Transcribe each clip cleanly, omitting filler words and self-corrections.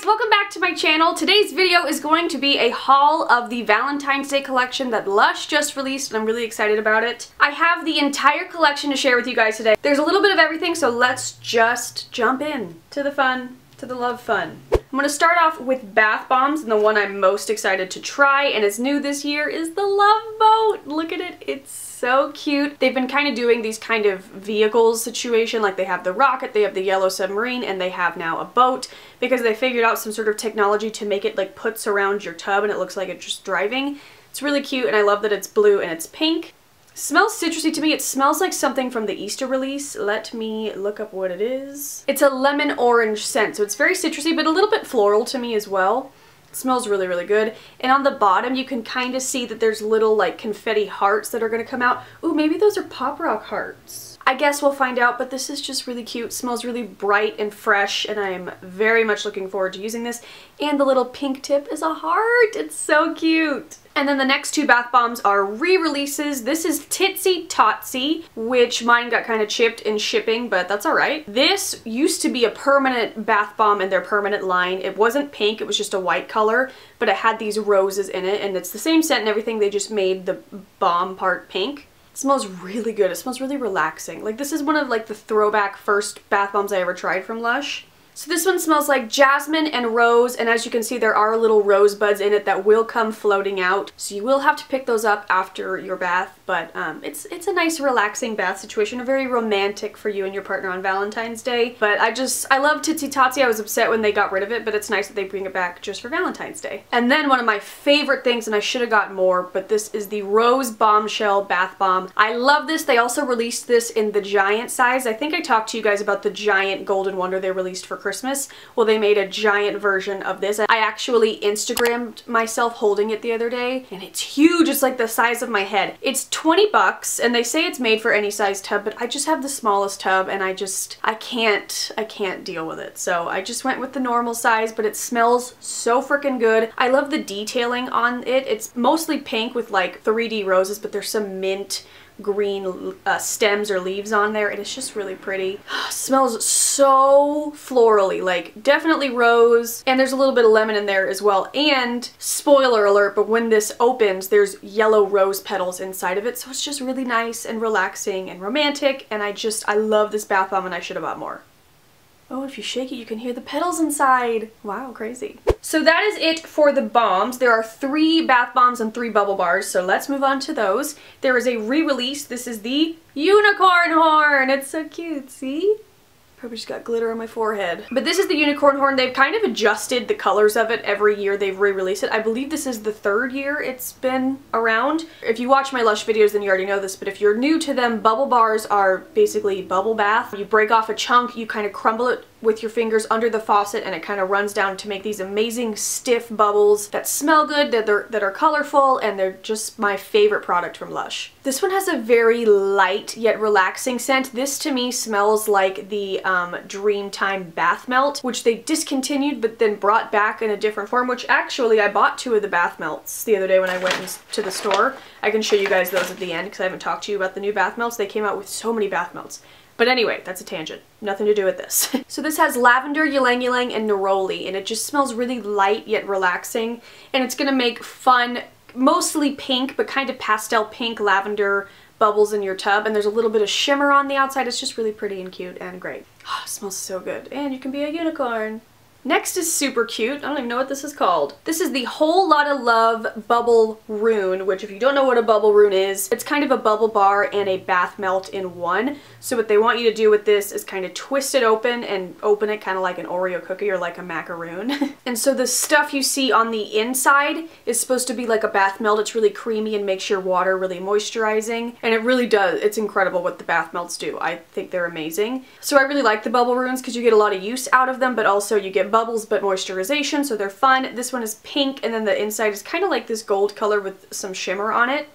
guys, welcome back to my channel. Today's video is going to be a haul of the Valentine's Day collection that Lush just released, and I'm really excited about it. I have the entire collection to share with you guys today. There's a little bit of everything, so let's just jump in to the fun, to the love fun. I'm going to start off with bath bombs, and the one I'm most excited to try and is new this year is the Love Boat. Look at it, it's so cute. They've been kind of doing these kind of vehicles situation, like they have the rocket, they have the yellow submarine, and they have now a boat, because they figured out some sort of technology to make it like puts around your tub and it looks like it's just driving. It's really cute, and I love that it's blue and it's pink. Smells citrusy to me. It smells like something from the Easter release. Let me look up what it is. It's a lemon orange scent, so it's very citrusy but a little bit floral to me as well. It smells really, really good. And on the bottom, you can kind of see that there's little like confetti hearts that are going to come out. Ooh, maybe those are Pop Rock hearts. I guess we'll find out, but this is just really cute. It smells really bright and fresh, and I am very much looking forward to using this. And the little pink tip is a heart. It's so cute. And then the next two bath bombs are re-releases. This is Titsy Totsy, which mine got kind of chipped in shipping, but that's all right. This used to be a permanent bath bomb in their permanent line. It wasn't pink, it was just a white color, but it had these roses in it, and it's the same scent and everything. They just made the bomb part pink. It smells really good. It smells really relaxing. Like, this is one of like the throwback first bath bombs I ever tried from Lush. So this one smells like jasmine and rose, and as you can see, there are little rose buds in it that will come floating out. So you will have to pick those up after your bath, but it's a nice relaxing bath situation, very romantic for you and your partner on Valentine's Day. But I love Titsy Totsy. I was upset when they got rid of it, but it's nice that they bring it back just for Valentine's Day. And then one of my favorite things, and I should have got more, but this is the Rose Bombshell Bath Bomb. I love this. They also released this in the giant size. I think I talked to you guys about the giant Golden Wonder they released for Christmas. Well, they made a giant version of this. I actually Instagrammed myself holding it the other day, and it's huge. It's like the size of my head. It's $20, and they say it's made for any size tub, but I just have the smallest tub, and I can't deal with it. So I just went with the normal size, but it smells so freaking good. I love the detailing on it. It's mostly pink with like 3D roses, but there's some mint green stems or leaves on there, and it's just really pretty. Smells so florally, like definitely rose, and there's a little bit of lemon in there as well. And spoiler alert, but when this opens, there's yellow rose petals inside of it, so it's just really nice and relaxing and romantic, and I love this bath bomb, and I should have bought more. Oh, if you shake it, you can hear the petals inside. Wow, crazy. So that is it for the bombs. There are 3 bath bombs and 3 bubble bars, so let's move on to those. There is a re-release. This is the Unicorn Horn. It's so cute, see? Probably just got glitter on my forehead. But this is the Unicorn Horn. They've kind of adjusted the colors of it every year they've re-released it. I believe this is the 3rd year it's been around. If you watch my Lush videos, then you already know this, but if you're new to them, bubble bars are basically bubble bath. You break off a chunk, you kind of crumble it with your fingers under the faucet, and it kind of runs down to make these amazing stiff bubbles that smell good, that are colorful, and they're just my favorite product from Lush. This one has a very light yet relaxing scent. This to me smells like the Dreamtime Bath Melt, which they discontinued but then brought back in a different form, which actually I bought 2 of the bath melts the other day when I went to the store. I can show you guys those at the end because I haven't talked to you about the new bath melts. They came out with so many bath melts. But anyway, that's a tangent. Nothing to do with this. So this has lavender, ylang ylang, and neroli, and it just smells really light yet relaxing, and it's gonna make fun, mostly pink, but kind of pastel pink lavender bubbles in your tub, and there's a little bit of shimmer on the outside. It's just really pretty and cute and great. Oh, it smells so good, and you can be a unicorn. Next is super cute. I don't even know what this is called. This is the Whole Lotta Love Bubbleroon, which if you don't know what a Bubbleroon is, it's kind of a bubble bar and a bath melt in one. So what they want you to do with this is kind of twist it open and open it kind of like an Oreo cookie or like a macaroon. And so the stuff you see on the inside is supposed to be like a bath melt. It's really creamy and makes your water really moisturizing. And it really does. It's incredible what the bath melts do. I think they're amazing. So I really like the Bubbleroons because you get a lot of use out of them, but also you get bubbles but moisturization, so they're fun. This one is pink, and then the inside is kind of like this gold color with some shimmer on it.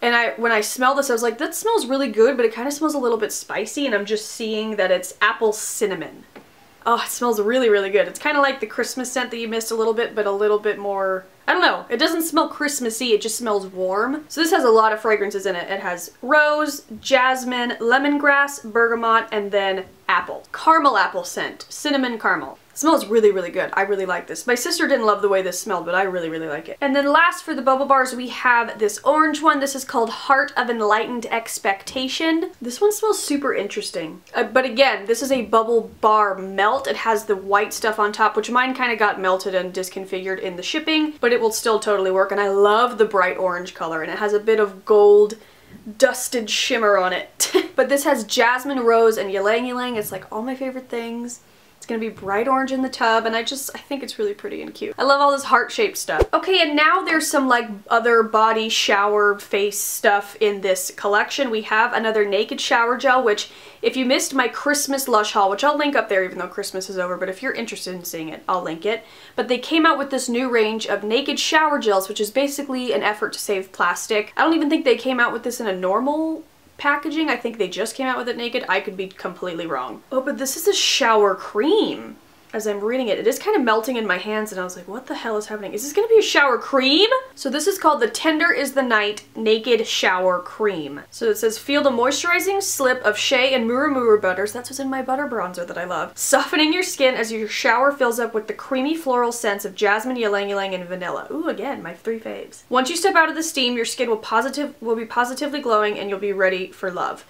And when I smelled this, I was like, that smells really good, but it kind of smells a little bit spicy, and I'm just seeing that it's apple cinnamon. Oh, it smells really, really good. It's kind of like the Christmas scent that you missed a little bit, but a little bit more, I don't know. It doesn't smell Christmassy, it just smells warm. So this has a lot of fragrances in it. It has rose, jasmine, lemongrass, bergamot, and then apple. Caramel apple scent. Cinnamon caramel. It smells really, really good. I really like this. My sister didn't love the way this smelled, but I really, really like it. And then last for the bubble bars, we have this orange one. This is called Heart of Enlightened Expectation. This one smells super interesting. But again, this is a bubble bar melt. It has the white stuff on top, which mine kind of got melted and disconfigured in the shipping, but it will still totally work. And I love the bright orange color, and it has a bit of gold dusted shimmer on it. But this has jasmine, rose, and ylang ylang. It's like all my favorite things. It's gonna be bright orange in the tub, and I think it's really pretty and cute. I love all this heart-shaped stuff. Okay, and now there's some like other body shower face stuff in this collection. We have another naked shower gel, which if you missed my Christmas Lush haul, which I'll link up there even though Christmas is over, but if you're interested in seeing it, I'll link it. But they came out with this new range of naked shower gels, which is basically an effort to save plastic. I don't even think they came out with this in a normal packaging. I think they just came out with it naked. I could be completely wrong. Oh, but this is a shower cream. As I'm reading it, it is kind of melting in my hands, and I was like, what the hell is happening? Is this gonna be a shower cream? So this is called the Tender is the Night Naked Shower Cream. So it says, feel the moisturizing slip of shea and murumuru butters, that's what's in my butter bronzer that I love, softening your skin as your shower fills up with the creamy floral scents of jasmine, ylang ylang, and vanilla. Ooh, again, my three faves. Once you step out of the steam, your skin will be positively glowing, and you'll be ready for love.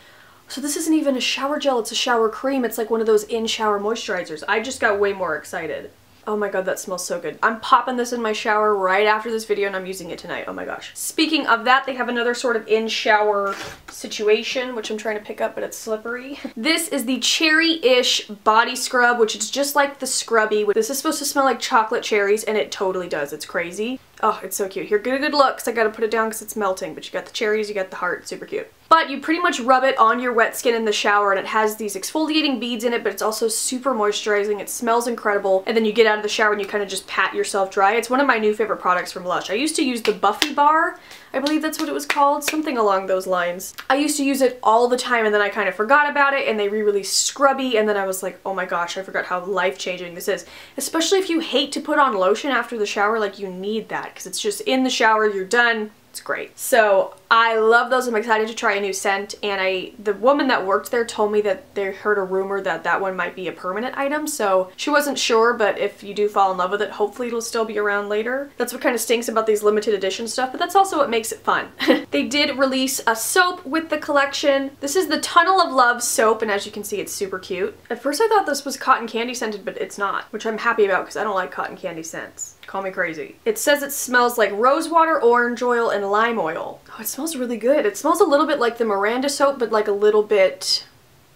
So this isn't even a shower gel, it's a shower cream. It's like one of those in-shower moisturizers. I just got way more excited. Oh my god, that smells so good. I'm popping this in my shower right after this video, and I'm using it tonight. Oh my gosh. Speaking of that, they have another sort of in-shower situation, which I'm trying to pick up, but it's slippery. This is the Cherryish Body Scrub, which is just like the Scrubby. This is supposed to smell like chocolate cherries, and it totally does. It's crazy. Oh, it's so cute. Here, get a good look, because I gotta put it down because it's melting, but you got the cherries, you got the heart, super cute. But you pretty much rub it on your wet skin in the shower, and it has these exfoliating beads in it, but it's also super moisturizing. It smells incredible, and then you get out of the shower and you kind of just pat yourself dry. It's one of my new favorite products from Lush. I used to use the Buffy Bar, I believe that's what it was called, something along those lines. I used to use it all the time, and then I kind of forgot about it, and they re-released Scrubby, and then I was like, oh my gosh, I forgot how life-changing this is. Especially if you hate to put on lotion after the shower, like you need that, because it's just in the shower, you're done. It's great. So I love those. I'm excited to try a new scent, and the woman that worked there told me that they heard a rumor that that one might be a permanent item, so she wasn't sure, but if you do fall in love with it, hopefully it'll still be around later. That's what kind of stinks about these limited edition stuff, but that's also what makes it fun. They did release a soap with the collection. This is the Tunnel of Love Soap, and as you can see, it's super cute. At first I thought this was cotton candy scented, but it's not, which I'm happy about because I don't like cotton candy scents. Call me crazy. It says it smells like rose water, orange oil, and lime oil. Oh, it smells really good. It smells a little bit like the Miranda soap, but like a little bit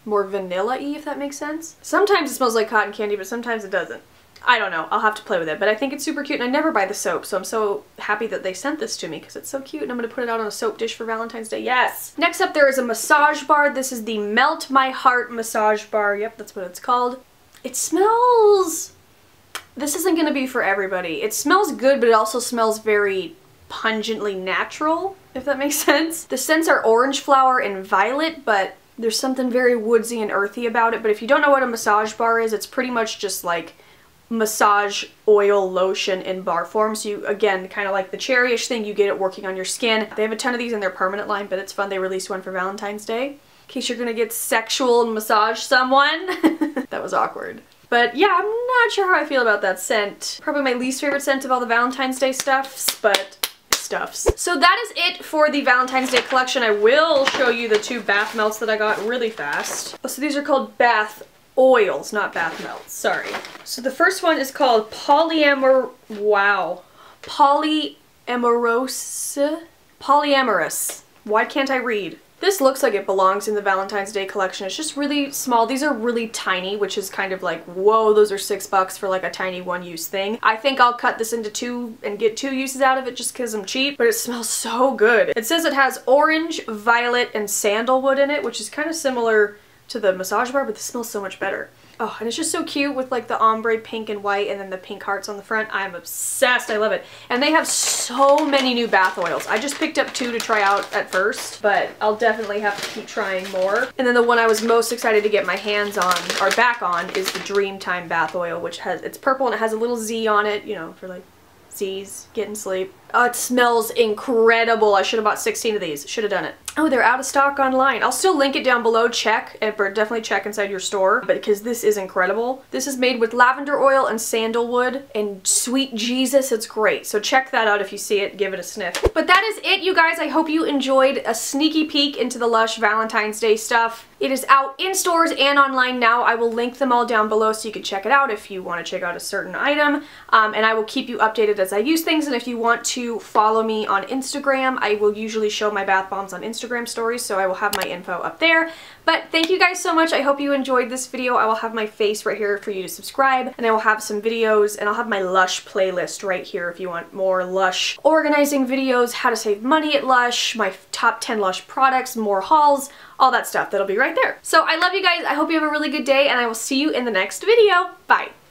more vanilla-y, if that makes sense. Sometimes it smells like cotton candy, but sometimes it doesn't. I don't know. I'll have to play with it, but I think it's super cute, and I never buy the soap, so I'm so happy that they sent this to me because it's so cute, and I'm going to put it out on a soap dish for Valentine's Day. Yes! Next up, there is a massage bar. This is the Melt My Heart Massage Bar. Yep, that's what it's called. It smells... This isn't going to be for everybody. It smells good, but it also smells very pungently natural, if that makes sense. The scents are orange flower and violet, but there's something very woodsy and earthy about it. But if you don't know what a massage bar is, it's pretty much just like massage oil lotion in bar form. So you, again, kind of like the Cherryish thing, you get it working on your skin. They have a ton of these in their permanent line, but it's fun. They released one for Valentine's Day in case you're going to get sexual and massage someone. That was awkward. But yeah, I'm not sure how I feel about that scent. Probably my least favorite scent of all the Valentine's Day stuffs, but stuffs. So that is it for the Valentine's Day collection. I will show you the two bath melts that I got really fast. So these are called bath oils, not bath melts, sorry. So the first one is called polyamorous. Why can't I read? This looks like it belongs in the Valentine's Day collection. It's just really small. These are really tiny, which is kind of like, whoa, those are $6 for like a tiny one-use thing. I think I'll cut this into two and get two uses out of it just because I'm cheap, but it smells so good. It says it has orange, violet, and sandalwood in it, which is kind of similar to the massage bar, but this smells so much better. Oh, and it's just so cute with like the ombre pink and white and then the pink hearts on the front. I'm obsessed. I love it. And they have so many new bath oils. I just picked up two to try out at first, but I'll definitely have to keep trying more. And then the one I was most excited to get my hands on, or back on, is the Dreamtime Bath Oil, which has, it's purple and it has a little Z on it, you know, for like Z's, get in sleep. Oh, it smells incredible. I should have bought 16 of these. Should have done it. Oh, they're out of stock online. I'll still link it down below. Check, or definitely check inside your store, because this is incredible. This is made with lavender oil and sandalwood, and sweet Jesus, it's great. So check that out if you see it, give it a sniff. But that is it, you guys. I hope you enjoyed a sneaky peek into the Lush Valentine's Day stuff. It is out in stores and online now. I will link them all down below so you can check it out if you want to check out a certain item. And I will keep you updated as I use things. And if you want to follow me on Instagram, I will usually show my bath bombs on Instagram stories, so I will have my info up there. But thank you guys so much. I hope you enjoyed this video. I will have my face right here for you to subscribe, and I will have some videos, and I'll have my Lush playlist right here if you want more Lush organizing videos, how to save money at Lush, my top 10 Lush products, more hauls, all that stuff. That'll be right there. So I love you guys. I hope you have a really good day, and I will see you in the next video. Bye.